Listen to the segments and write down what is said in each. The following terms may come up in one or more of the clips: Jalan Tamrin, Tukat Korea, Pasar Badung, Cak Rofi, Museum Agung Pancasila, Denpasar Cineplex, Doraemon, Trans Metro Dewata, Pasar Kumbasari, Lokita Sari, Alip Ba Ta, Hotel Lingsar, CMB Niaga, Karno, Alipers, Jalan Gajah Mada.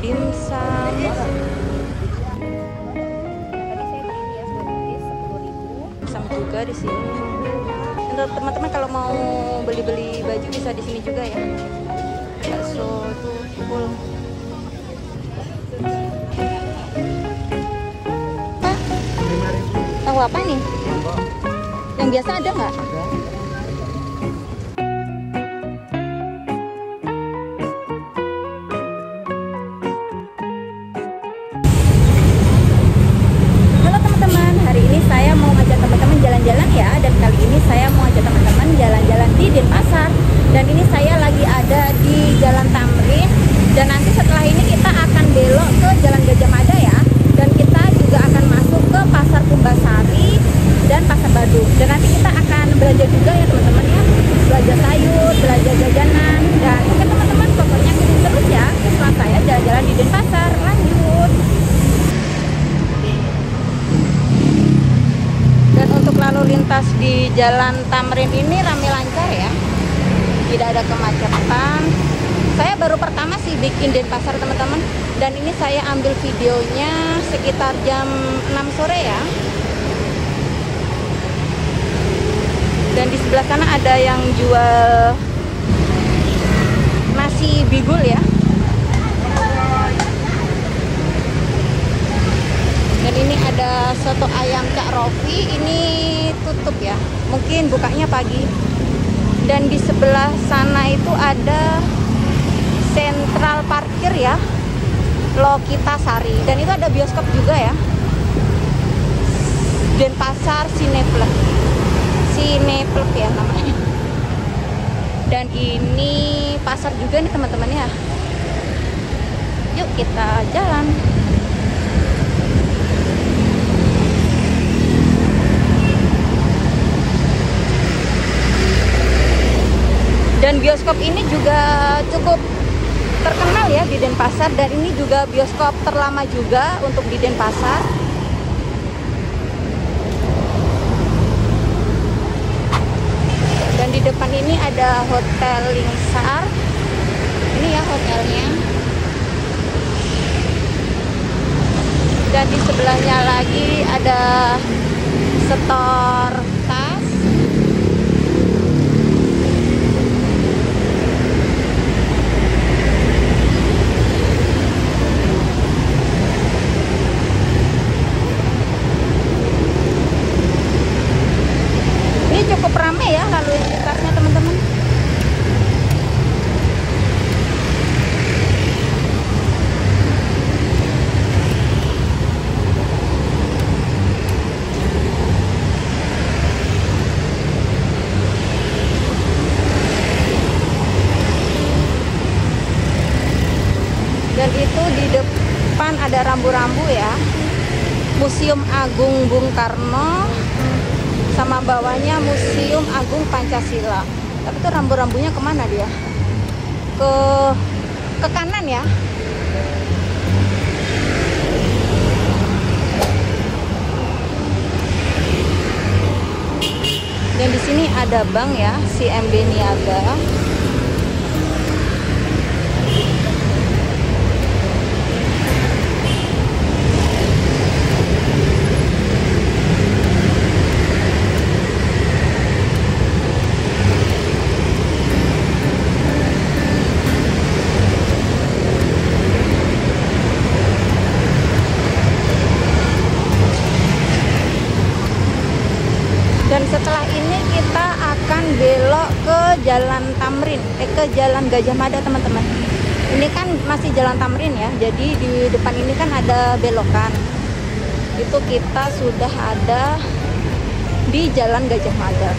dimsum. Dimsum juga di sini. Untuk teman-teman kalau mau beli-beli baju bisa di sini juga ya. Bakso tuh full. Tahu apa nih? Yang biasa ada nggak? Di Jalan Tamrin ini ramai lancar ya, tidak ada kemacetan. Saya baru pertama sih bikin Denpasar teman-teman, dan ini saya ambil videonya sekitar jam 6 sore ya. Dan di sebelah sana ada yang jual nasi bigul ya. Dan ini ada soto ayam Cak Rofi, ini tutup ya, mungkin bukanya pagi. Dan di sebelah sana itu ada sentral parkir ya, Lokita Sari. Dan itu ada bioskop juga ya, Denpasar Cineplex, Cineplex ya namanya. Dan ini pasar juga nih teman-teman ya. Yuk kita jalan. Dan bioskop ini juga cukup terkenal ya di Denpasar, dan ini juga bioskop terlama juga untuk di Denpasar. Dan di depan ini ada Hotel Lingsar. Ini ya hotelnya. Dan di sebelahnya lagi ada setor tas. Dan itu di depan ada rambu-rambu ya, Museum Agung Bung Karno, sama bawahnya Museum Agung Pancasila. Tapi itu rambu-rambunya kemana dia? Ke kanan ya. Dan di sini ada bank ya, CMB Niaga. Jalan Tamrin, ke Jalan Gajah Mada teman-teman. Ini kan masih Jalan Tamrin ya, jadi di depan ini kan ada belokan. Itu kita sudah ada di Jalan Gajah Mada.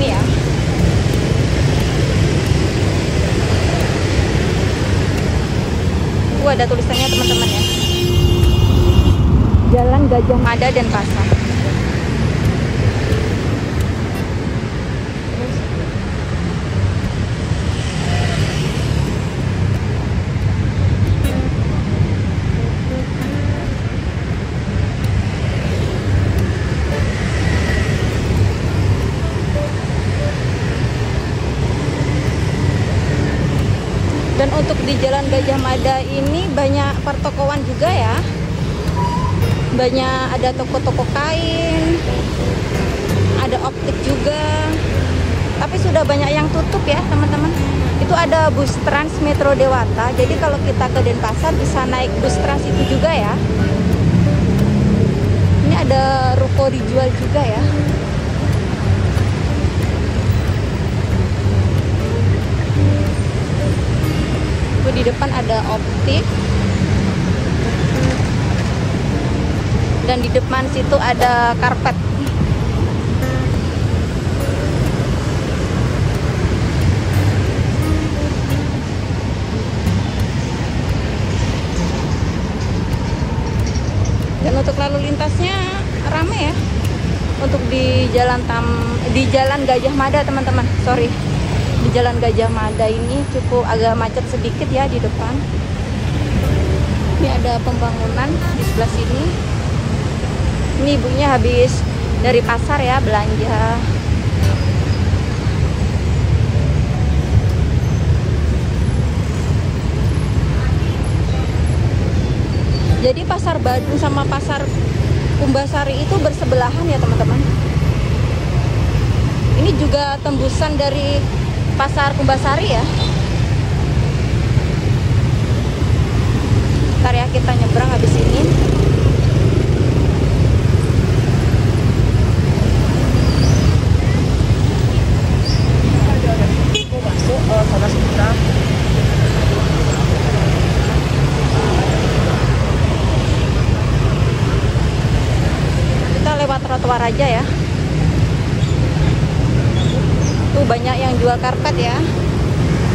Ini ya. Ada tulisannya teman-teman ya, Jalan Gajah Mada Denpasar. di Jalan Gajah Mada ini banyak pertokoan juga ya. Banyak ada toko-toko kain, ada optik juga. Tapi sudah banyak yang tutup ya teman-teman. Itu ada bus Trans Metro Dewata. Jadi kalau kita ke Denpasar bisa naik bus Trans itu juga ya. Ini ada ruko dijual juga ya. Itu di depan ada optik. Dan di depan situ ada karpet. Dan untuk lalu lintasnya rame ya. Untuk di Jalan Gajah Mada teman-teman. Sorry, di Jalan Gajah Mada ini cukup agak macet sedikit ya di depan. Ini ada pembangunan di sebelah sini. Ini ibunya habis dari pasar ya belanja. Jadi Pasar Badung sama Pasar Kumbasari itu bersebelahan ya teman-teman. Ini juga tembusan dari Pasar Kumbasari ya. Ntar ya kita nyebrang habis ini. Trotoar aja ya. Tuh banyak yang jual karpet ya.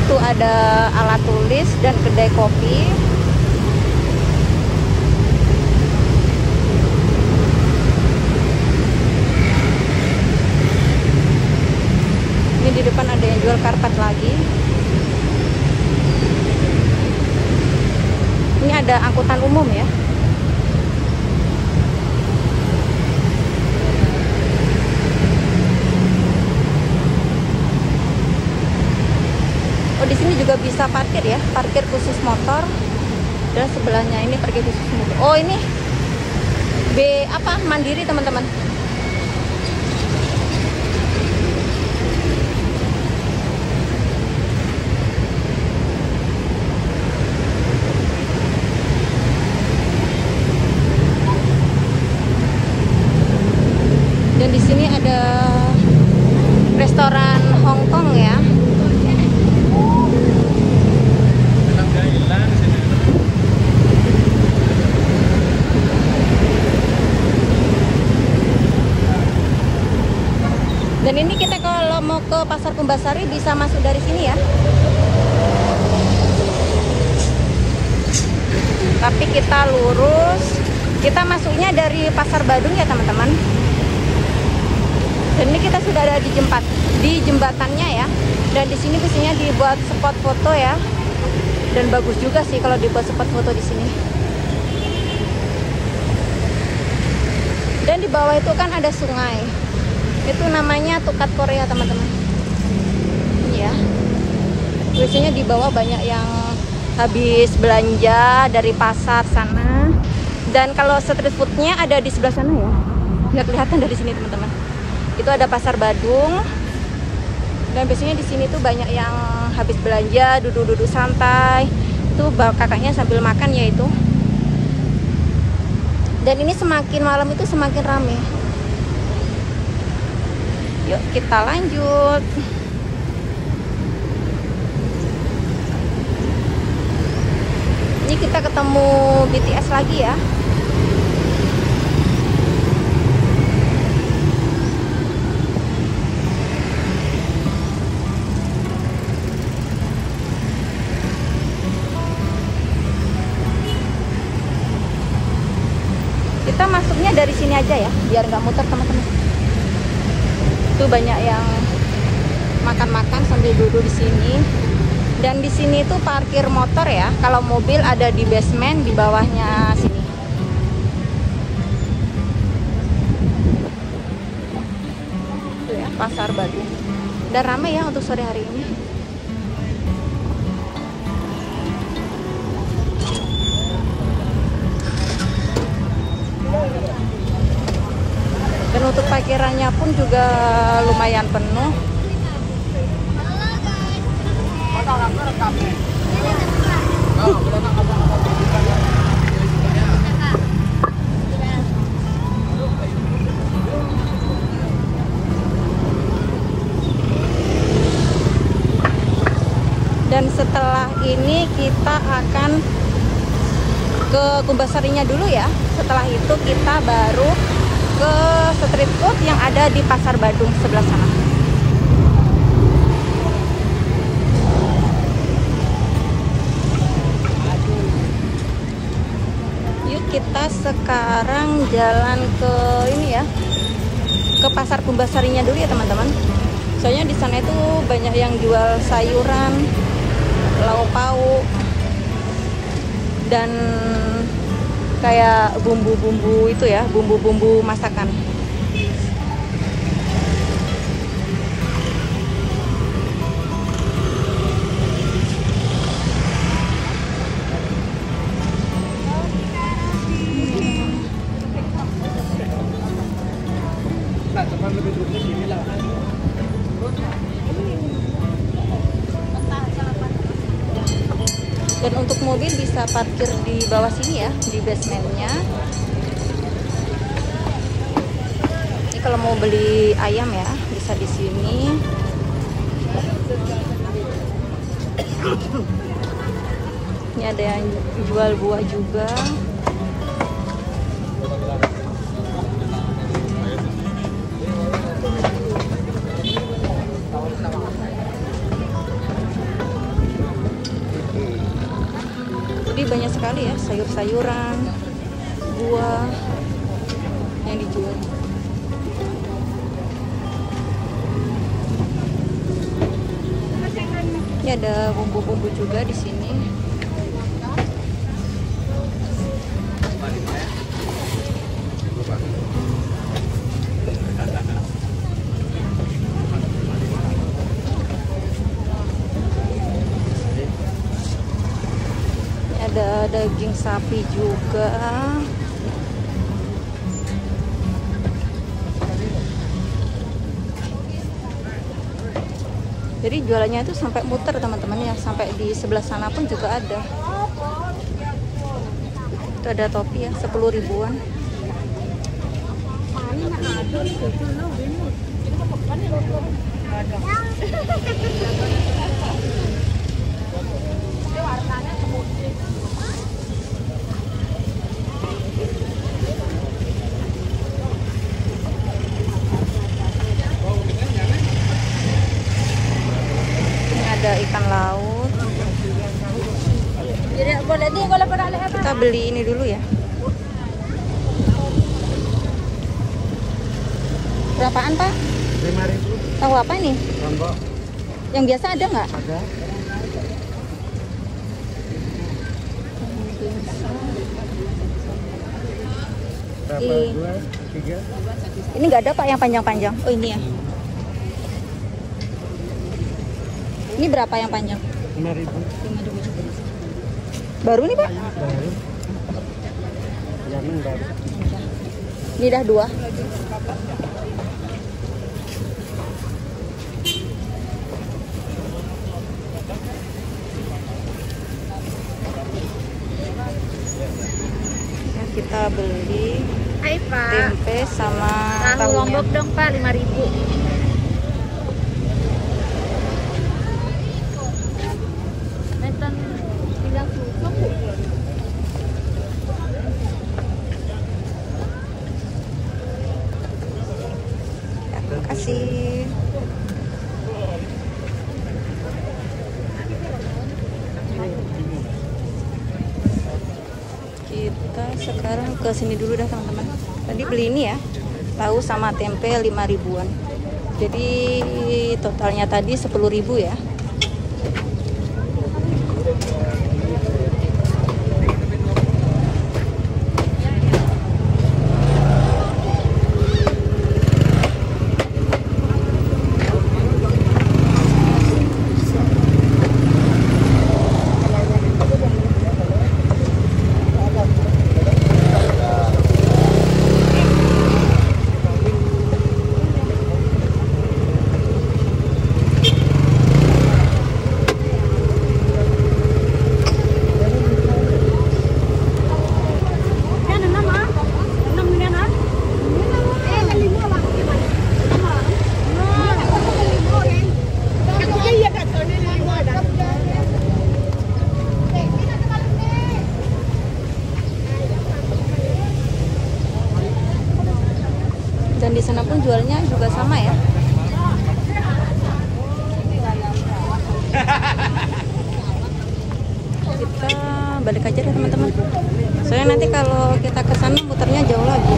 Tuh ada alat tulis dan kedai kopi. Ini di depan ada yang jual karpet lagi. Ini ada angkutan umum ya. Di sini juga bisa parkir ya, parkir khusus motor. Dan sebelahnya ini parkir khusus motor. Oh ini Mandiri teman-teman. Dan di sini ada restoran Hong Kong ya. Dan ini kita kalau mau ke Pasar Kumbasari bisa masuk dari sini ya. Tapi kita lurus, kita masuknya dari Pasar Badung ya teman-teman. Dan ini kita sudah ada di jembatannya ya. Dan di sini biasanya dibuat spot foto ya. Dan bagus juga sih kalau dibuat spot foto di sini. Dan di bawah itu kan ada sungai. Itu namanya Tukat Korea teman-teman. Iya. Biasanya di bawah banyak yang habis belanja dari pasar sana. Dan kalau street foodnya ada di sebelah sana ya. Nggak kelihatan dari sini teman-teman. Itu ada Pasar Badung. Dan biasanya di sini tuh banyak yang habis belanja duduk-duduk santai. Itu kakaknya sambil makan ya itu. Dan ini semakin malam itu semakin ramai. Yuk kita lanjut. Ini kita ketemu BTS lagi ya. Kita masuknya dari sini aja ya, biar nggak muter teman-teman. Itu banyak yang makan-makan sambil duduk di sini. Dan di sini itu parkir motor ya. Kalau mobil ada di basement di bawahnya sini. Itu ya Pasar Badung. Dan ramai ya untuk sore hari ini. untuk parkirannya pun juga lumayan penuh. Dan setelah ini kita akan ke Kumbasarinya dulu ya. Setelah itu kita baru ke street food yang ada di Pasar Badung sebelah sana. Yuk kita sekarang jalan ke ini ya, ke Pasar Kumbasarinya dulu ya teman-teman. Soalnya di sana itu banyak yang jual sayuran, lauk pauk, dan kayak bumbu-bumbu itu ya, bumbu-bumbu masakan. Dan untuk mobil bisa parkir di bawah sini ya, di basementnya. Ini kalau mau beli ayam ya, bisa di sini. Ini ada yang jual buah juga. Banyak sekali ya sayur-sayuran, buah yang dijual. Ini ada bumbu-bumbu juga di sini. Ada daging sapi juga. Jadi jualannya itu sampai muter teman-teman ya, sampai di sebelah sana pun juga ada. Itu ada topi ya, 10 ribuan. Ikan laut. Kita beli ini dulu ya. Berapaan Pak? 5.000. Tahu apa ini? Lombok. Yang biasa ada nggak? Ada. Ini nggak ada Pak yang panjang-panjang. Oh ini ya. Ini berapa yang panjang? 5.000. Baru nih Pak? Baru. Jamin baru. Ini dah 2. Ya, kita beli tempe sama tahu Lombok dong Pak, 5.000. Kita sekarang ke sini dulu dah teman-teman. Tadi beli ini ya, tahu sama tempe 5 ribuan. Jadi totalnya tadi 10 ribu ya. Dan di sana pun jualnya juga sama ya. Kita balik aja deh teman-teman. Soalnya nanti kalau kita ke sana muternya jauh lagi.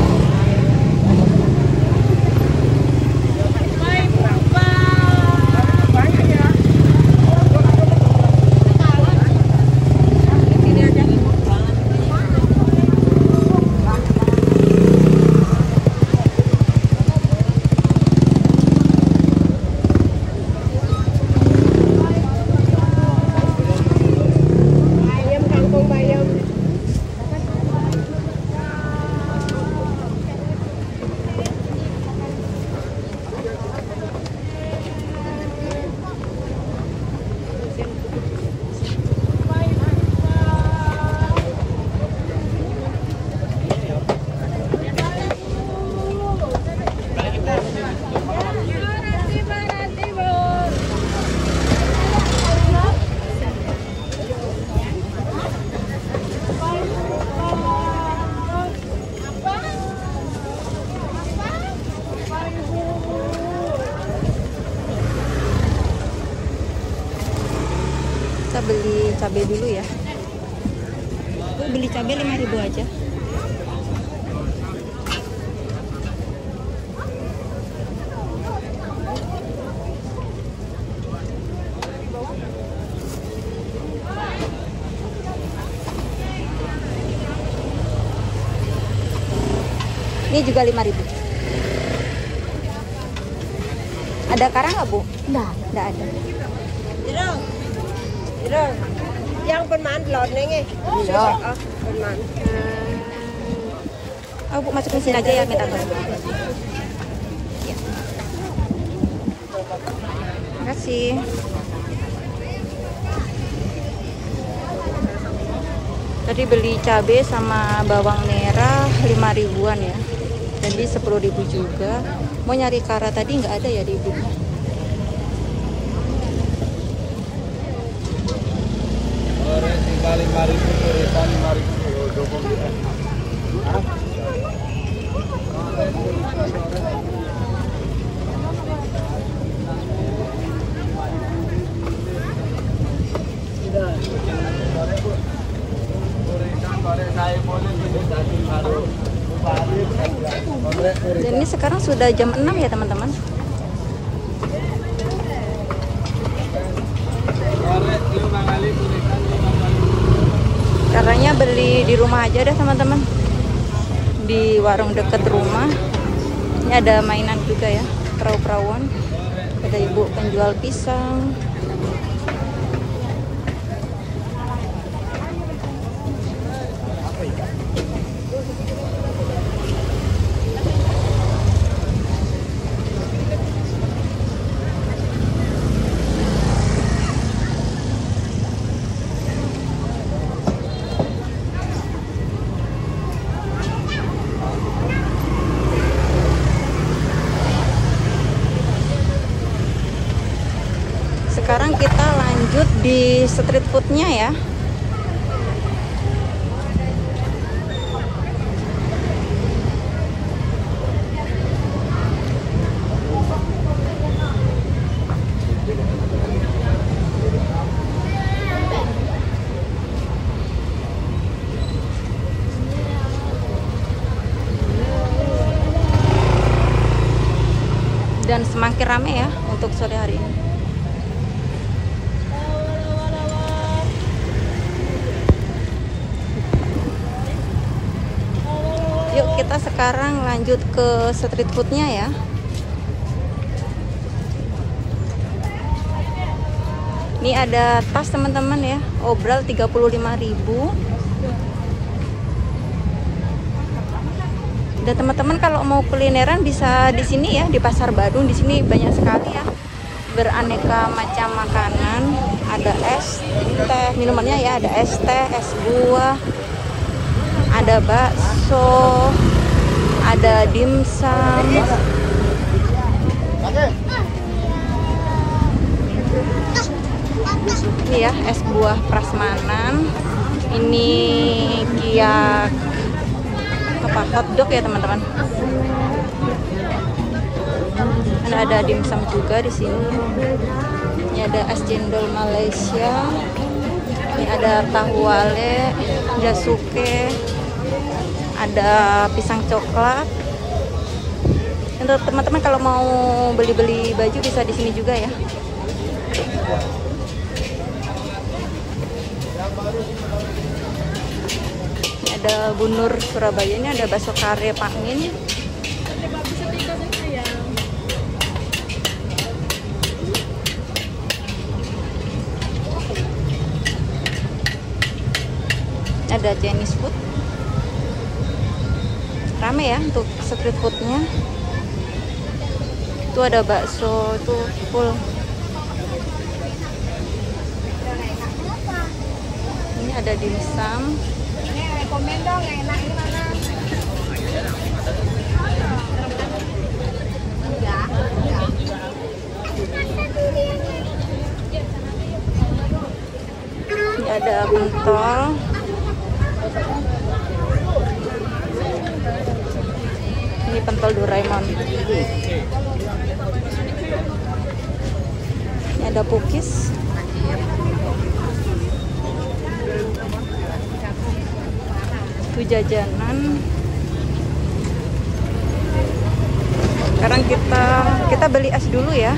Beli cabai dulu ya. Aku beli cabai 5.000 aja. Ini juga 5.000. Ada karang nggak, Bu? Nggak ada. Yang bermanfaat neng. Iya. Oh, Bu, masukin sini aja ya, minta tolong. Ya. Terima kasih. Tadi beli cabai sama bawang merah 5.000-an ya. Jadi 10.000 juga. Mau nyari kara tadi nggak ada ya di ibu. Dan ini sekarang sudah jam 6 ya teman-teman. Caranya beli di rumah aja deh teman-teman, di warung deket rumah. Ini ada mainan juga ya, perahu-perahuan. Ada ibu penjual pisang. Sekarang kita lanjut di street foodnya ya. Dan semakin rame ya untuk sore hari ini. Kita sekarang lanjut ke street foodnya ya. Ini ada tas teman-teman ya, obral 35.000. Dan teman-teman kalau mau kulineran bisa di sini ya, di Pasar Badung. Di sini banyak sekali ya, beraneka macam makanan. Ada es, teh, minumannya ya, ada es teh, es buah. Ada bakso, ada dimsum. Ini ya, es buah prasmanan. Ini kiak apa, hotdog ya teman-teman. ada dimsum juga di sini. Ini ada es cendol Malaysia. Ini ada tahu wale, jasuke, ada pisang coklat. Untuk teman-teman kalau mau beli-beli baju bisa di sini juga ya. Ini ada bunur Surabaya, ini ada bakso kare Pangin. Ada Chinese food, rame ya untuk street foodnya. Itu ada bakso, itu full. Ini ada dimsum. Ini rekomend dong, enak di mana? Ini ada pentol. Ini pentol Doraemon. Ini ada pukis. Itu jajanan. Sekarang kita beli es dulu ya.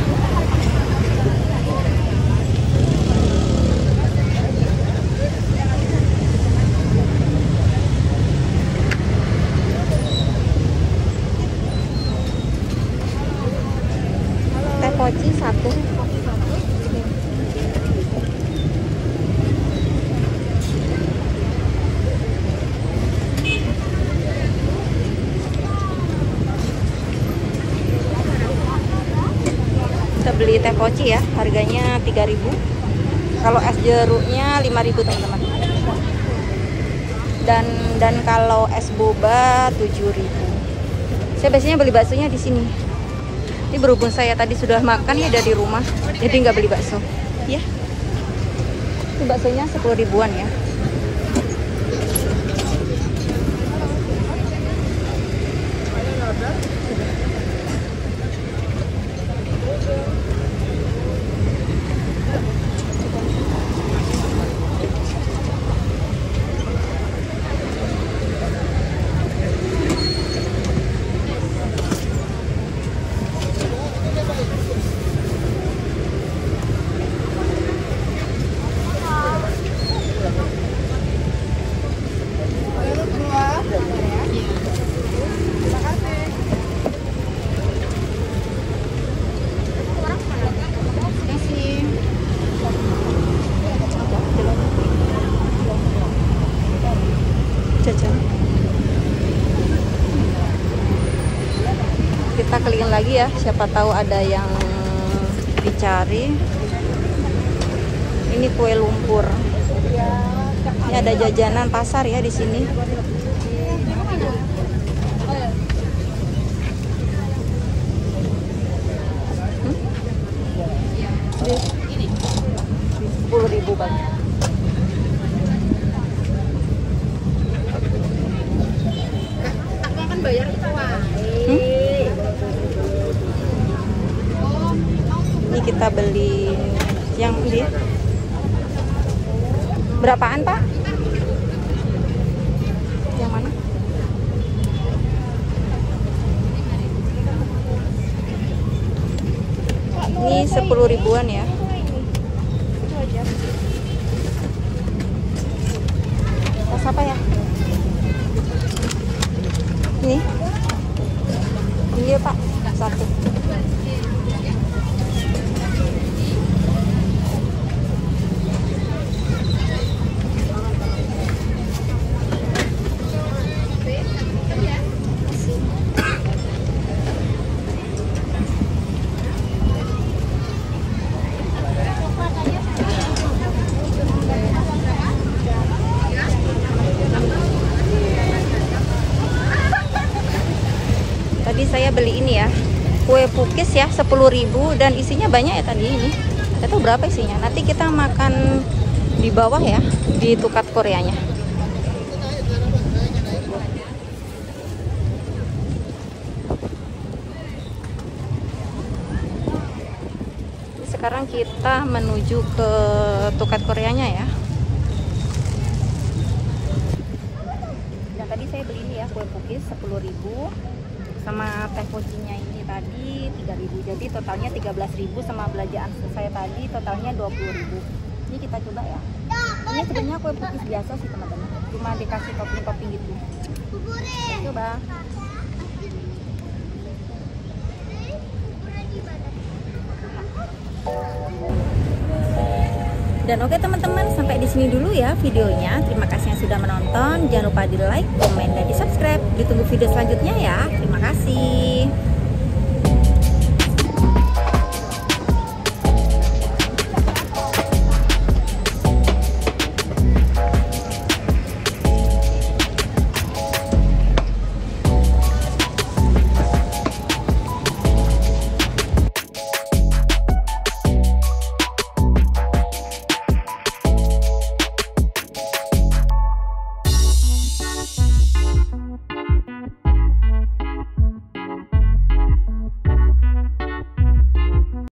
Koci satu. Kita beli teh koci ya, harganya 3.000. Kalau es jeruknya 5.000 teman-teman. Dan kalau es boba 7.000. Saya biasanya beli baksonya di sini. Ini berhubung saya tadi sudah makan ya dari rumah, jadi nggak beli bakso. Ya, itu baksonya 10 ribuan ya. Kita keliling lagi ya, siapa tahu ada yang dicari. Ini kue lumpur. Ini ada jajanan pasar ya di sini. Ini 10.000 Bang. Aku akan bayar kita wah. Kita beli yang ini berapaan Pak? Yang mana? Ini 10 ribuan ya. Tas apa ya? Ini? Iya Pak, satu. Beli ini ya, kue pukis ya 10.000 dan isinya banyak ya tadi ini. Itu berapa isinya? Nanti kita makan di bawah ya, di Tukat Koreanya. sekarang kita menuju ke Tukat Koreanya ya. Nah, tadi saya beli ini ya, kue pukis 10.000 sama teh pocinya ini tadi 3.000. Jadi totalnya 13.000 sama belanjaan saya tadi totalnya 20.000. Ini kita coba ya. Ini sebenarnya kue pukis biasa sih teman-teman. Cuma dikasih topping-topping gitu. Kita coba. Dan oke teman-teman, sampai di sini dulu ya videonya. Terima kasih yang sudah menonton. Jangan lupa di like, komen, dan di subscribe. Ditunggu video selanjutnya ya. Terima kasih.